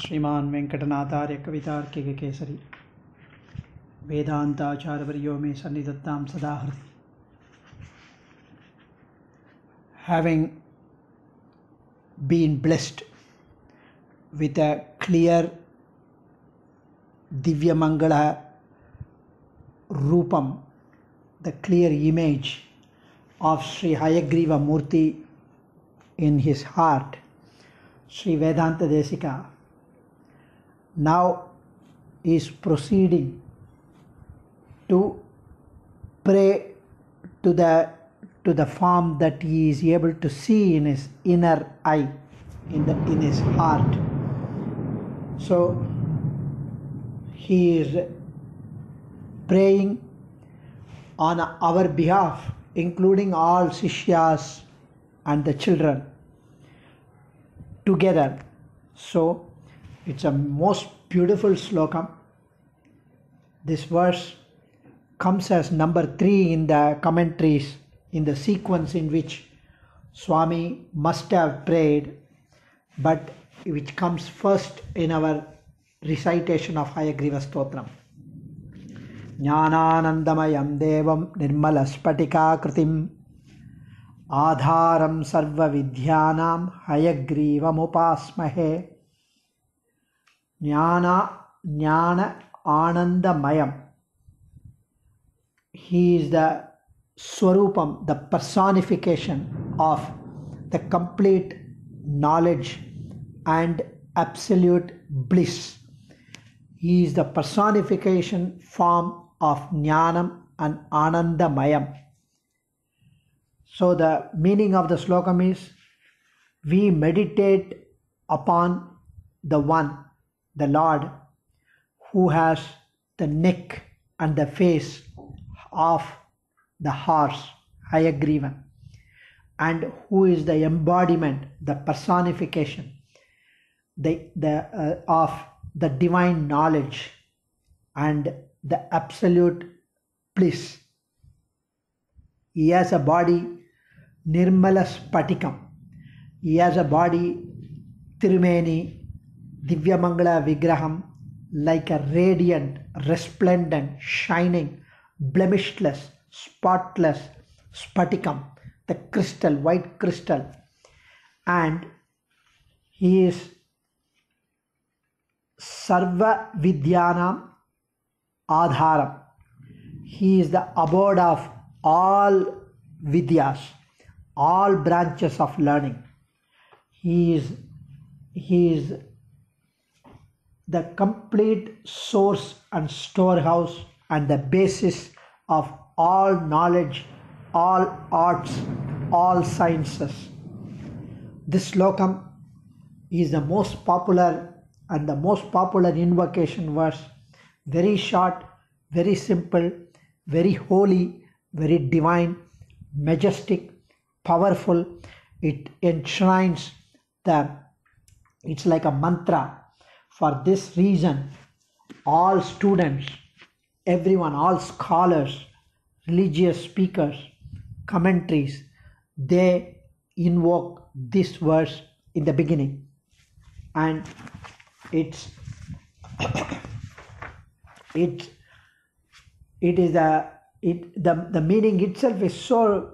श्रीमान वेंकटनाथार्य कवितार्किक केसरी वेदांताचार्यवर्यो में सन्निधत्तां सदा हृदि. Having been blessed with a clear Divya Mangala Rupam, the clear image of Sri Hayagriva Murti in his heart, Sri Vedanta Desika now is proceeding to pray to the form that he is able to see in his inner eye, in his heart. So he is praying on our behalf, including all Sishyas and the children together. So it's a most beautiful slokam. This verse comes as number 3 in the commentaries, in the sequence in which Swami must have prayed, but which comes first in our recitation of Hayagrivastotram. Jnananandamayam devam nirmala spatikakritim आधारम सर्वविद्यानां हयग्रीवमुपास्महे ज्ञान आनंदमयम. He is the Swarupam, the personification of the complete knowledge and absolute bliss. He is the personification form of Jnanam and Anandamayam. So the meaning of the slokam is, we meditate upon the one, the Lord, who has the neck and the face of the horse, Hayagrivan, and who is the embodiment, the personification of the divine knowledge and the absolute bliss. He has a body Nirmala Spatikam. He has a body Tirumeni Divya Mangala Vigraham, like a radiant, resplendent, shining, blemishless, spotless Spatikam, the crystal, white crystal. And he is Sarva Vidyanam Adharam. He is the abode of all Vidyas, all branches of learning. He is the complete source and storehouse and the basis of all knowledge, all arts, all sciences. This slokam is the most popular and the most popular invocation verse. Very short, very simple, very holy, very divine, majestic, powerful. It enshrines it's like a mantra. For this reason, all students, everyone, all scholars, religious speakers, commentaries, they invoke this verse in the beginning. And the meaning itself is so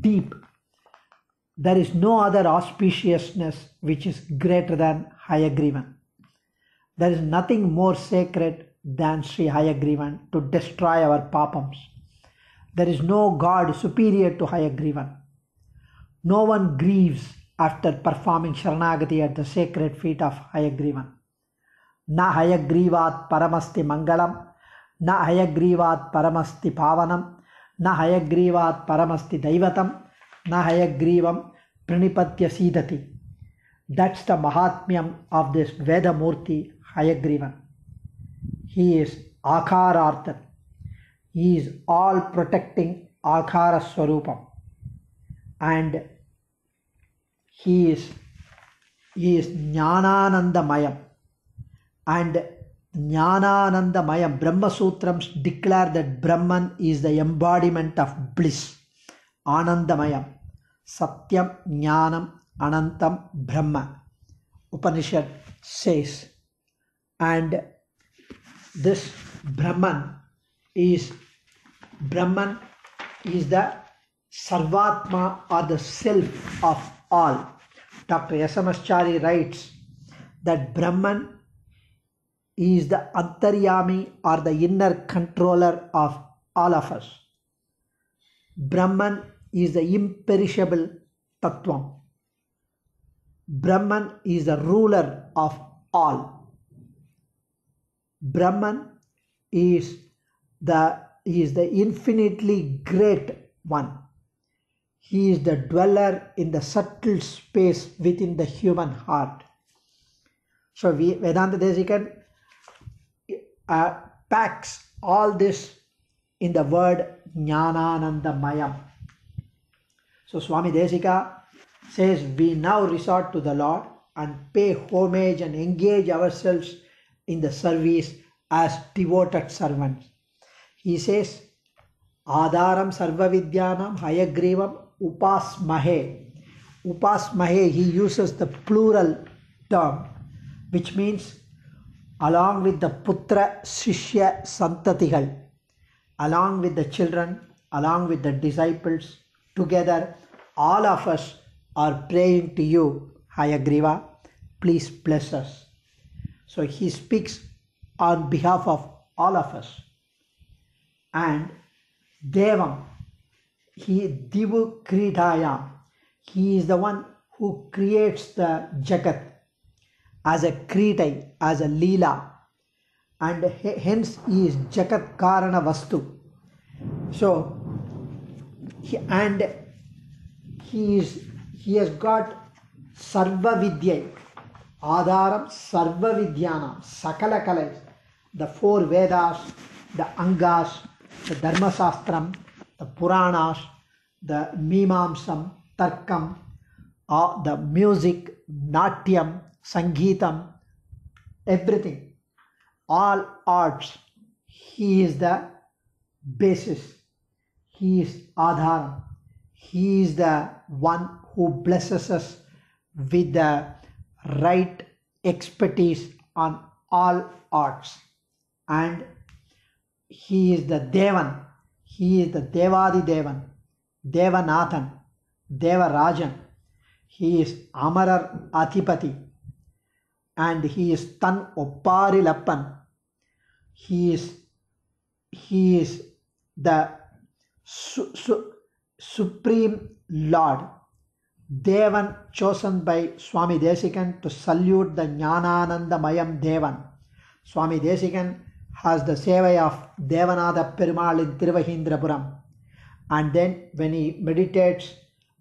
deep. There is no other auspiciousness which is greater than Hayagrivan. There is nothing more sacred than Sri Hayagrivan to destroy our papams. There is no God superior to Hayagrivan. No one grieves after performing Sharanagati at the sacred feet of Hayagrivan. Na Hayagrivat Paramasti Mangalam, Na Hayagrivat Paramasti Pavanam, Na Hayagrivat Paramasti Daivatam, Na Hayagrivam Pranipatya Sidati. That's the Mahatmyam of this Vedamurti Hayagrivan. He is Akararthan. He is all protecting Akara Swarupam. And he is Jnananandamayam. And Jnananandamaya, Brahma Sutrams declare that Brahman is the embodiment of bliss. Anandamaya, Satyam Jnanam Anantam Brahma. Upanishad says And this Brahman is the Sarvatma or the self of all. Dr. Yasamachari writes that Brahman is the Antaryami or the inner controller of all of us. Brahman is the imperishable Tattvam. Brahman is the ruler of all. Brahman is the infinitely great one. He is the dweller in the subtle space within the human heart. So Vedanta Desika packs all this in the word Jnananandamayam. So Swami Desika says, we now resort to the Lord and pay homage and engage ourselves in the service as devoted servants. He says, Adaram Sarvavidyanam Hayagrivam Upasmahe. Upasmahe, he uses the plural term, which means along with the Putra Shishya Santatigal, along with the children, along with the disciples, together all of us are praying to you, Hayagriva, please bless us. So he speaks on behalf of all of us. And Devam, he Divu Kritaya, he is the one who creates the Jagat as a Kritai, as a Leela, and hence he is Jagat Karana Vastu. So he has got Sarva Vidya, Adaram Sarva Vidyanam, Sakala Kalais, the four Vedas, the Angas, the Dharma Sastram, the Puranas, the Mimamsam, Tarkam, the music, Natyam, Sangeetam, everything, all arts. He is the basis. He is Adhara. He is the one who blesses us with the right expertise on all arts. And he is the Devan. He is the Devadi Devan, Devanathan, Devarajan. He is Amarar Adhipati. And he is Tan Opparilapan. He is the Supreme Lord, Devan, chosen by Swami Desikan to salute the Jnananandamayam Devan. Swami Desikan has the seva of Devanada Perumal in Tiruvahindrapuram. And then when he meditates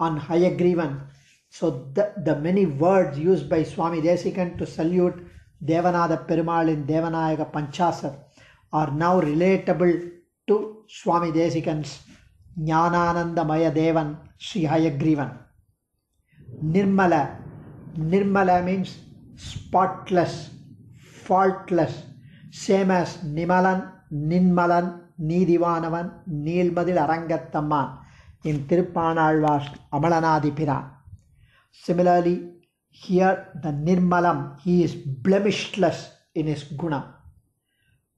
on Hayagrivan, so the many words used by Swami Desikan to salute Devanada Perumal in Devanayaka Panchasara are now relatable to Swami Desikan's Jnananandamaya Devan, Sri Hayagrivan. Nirmala. Nirmala means spotless, faultless. Same as Nimalan, Ninmalan, Nidivanavan, Nilmadil Arangattaman in Tirupanalvar's Amalanadipiran. Similarly, here the Nirmalam, he is blemishless in his guna.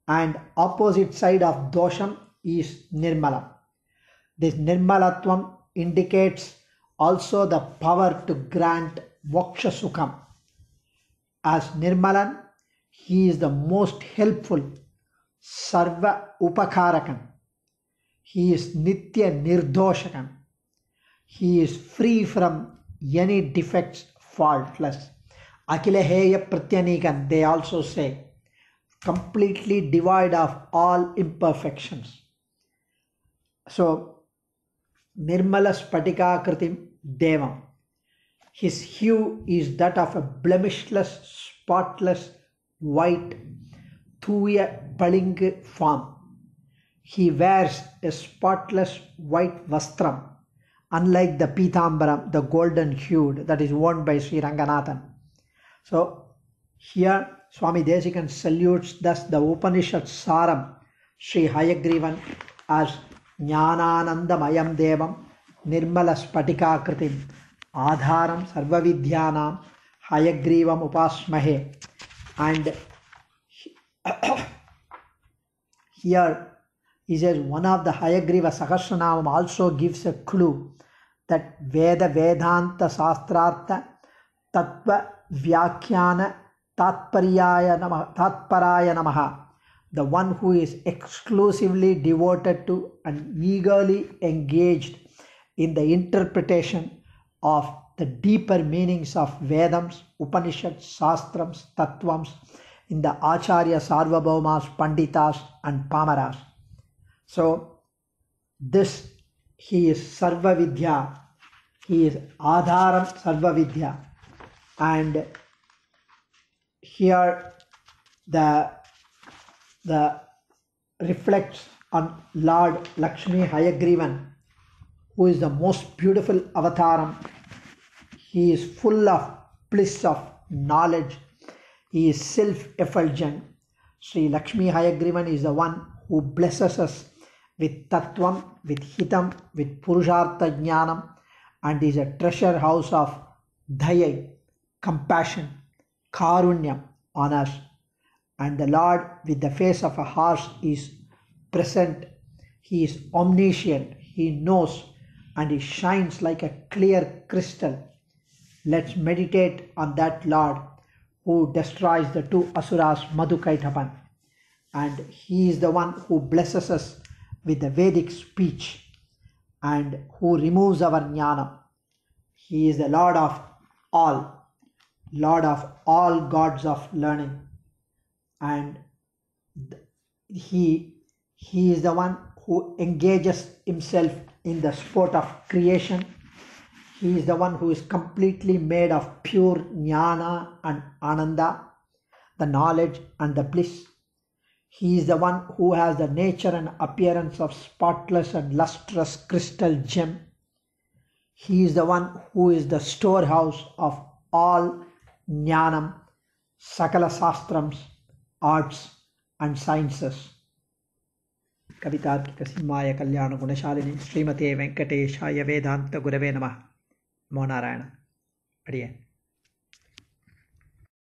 And opposite side of Dosham is Nirmalam. This Nirmalatvam indicates also the power to grant Moksha Sukham. As Nirmalan, he is the most helpful, Sarva Upakarakan. He is Nitya Nirdoshakan. He is free from any defects, faultless. Akilaheya Pratyanikan, they also say, completely devoid of all imperfections. So, Nirmala Spatikakritim Devam. His hue is that of a blemishless, spotless, white Thuya Paling form. He wears a spotless white vastram, unlike the Pitambaram, the golden hued, that is worn by Sri Ranganathan. So here Swami Desikan salutes thus the Upanishad Saram, Sri Hayagrivan, as Jnananandamayam Devam, Nirmala Spatikakritim, Adharam Sarvavidyanam, Hayagrivam Upasmahe. And Here he says one of the Hayagriva Sahasranama also gives a clue that Veda Vedanta Sastrartha Tattva Vyakyana Tatparaya Namaha, the one who is exclusively devoted to and eagerly engaged in the interpretation of the deeper meanings of Vedams, Upanishads, Sastrams, Tattvams in the Acharya Sarvabhaumas, Panditas and Pamaras. So this he is Sarvavidya, he is Adharam Sarvavidya. And here the reflects on Lord Lakshmi Hayagrivan, who is the most beautiful avataram. He is full of bliss of knowledge. He is self-effulgent. Sri Lakshmi Hayagrivan is the one who blesses us with tattvam, with hitam, with purushartha jnanam, and is a treasure house of dayai, compassion, karunyam on us. And the Lord with the face of a horse is present. He is omniscient. He knows, and he shines like a clear crystal. Let's meditate on that Lord who destroys the two asuras, Madhukaitapan. And he is the one who blesses us with the Vedic speech and who removes our jnana. He is the Lord of all gods of learning. And he is the one who engages himself in the sport of creation. He is the one who is completely made of pure jnana and ananda, the knowledge and the bliss. He is the one who has the nature and appearance of spotless and lustrous crystal gem. He is the one who is the storehouse of all jnanam, sakala sastrams, arts and sciences. Kavitatmika Simhaya Kalyana Gunashalini Srimate Venkatesaya Vedanta Gurave Namah. Mohanarayan.